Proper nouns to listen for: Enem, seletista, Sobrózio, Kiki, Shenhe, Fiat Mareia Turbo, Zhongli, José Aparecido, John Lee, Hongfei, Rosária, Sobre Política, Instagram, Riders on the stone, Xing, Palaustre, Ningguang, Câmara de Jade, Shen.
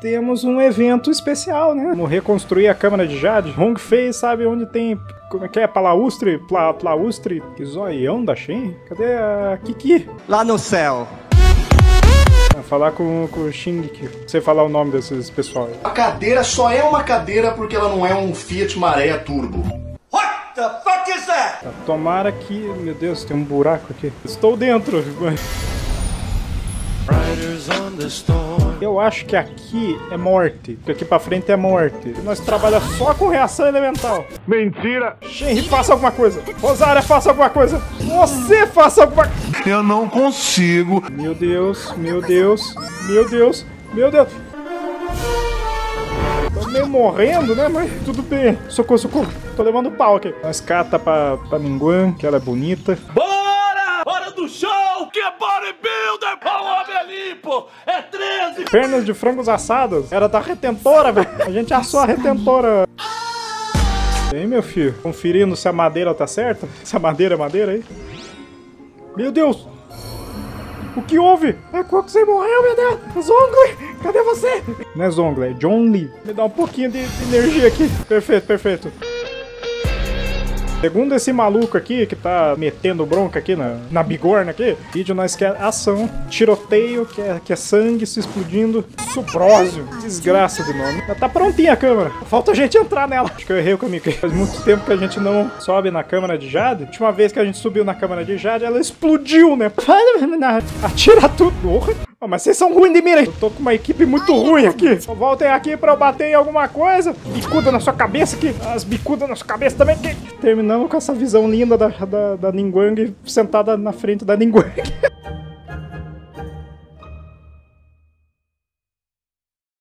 temos um evento especial, né? Vamos reconstruir a Câmara de Jade. Hongfei sabe onde tem... Como é que é? Palaustre? Palaustre? Que zoião da Shen? Cadê a Kiki? Lá no céu. Falar com o Xing, que você falar o nome desses pessoal. A cadeira só é uma cadeira porque ela não é um Fiat Mareia Turbo. What the fuck is that? Tomara que... Meu Deus, tem um buraco aqui. Estou dentro. Riders on the stone. Eu acho que aqui é morte. Porque aqui pra frente é morte. Nós trabalhamos só com reação elemental. Mentira! Shenhe, faça alguma coisa. Rosária, faça alguma coisa. Você faça alguma coisa. Eu não consigo. Meu Deus, meu Deus, meu Deus, meu Deus. Tô meio morrendo, né? Mas tudo bem. Socorro, socorro. Tô levando pau aqui. Nós cata pra Ningguang, que ela é bonita. Bora! Hora do show! Que bodybuilder! Pau homem é limpo! É 13! Pernas de frangos assados. Era da retentora, velho. A gente assou a retentora. Vem, meu filho. Conferindo se a madeira tá certa. Se a madeira é madeira aí. Meu Deus! O que houve? É que você morreu, meu Deus! Zhongli! Cadê você? Não é Zhongli, é John Lee. Me dá um pouquinho de energia aqui. Perfeito, perfeito. Segundo esse maluco aqui, que tá metendo bronca aqui na bigorna aqui, vídeo nós quer ação, tiroteio, que é sangue se explodindo, Sobrózio, desgraça de nome. Já tá prontinha a câmera, falta a gente entrar nela. Acho que eu errei o caminho aqui. Faz muito tempo que a gente não sobe na Câmara de Jade. A última vez que a gente subiu na Câmara de Jade, ela explodiu, né? Atira tudo. Oh, mas vocês são ruins de mira. Eu tô com uma equipe muito ruim aqui. Só voltem aqui pra eu bater em alguma coisa. Bicuda na sua cabeça aqui. As bicudas na sua cabeça também. Terminamos com essa visão linda da Ningguang sentada na frente da Ningguang.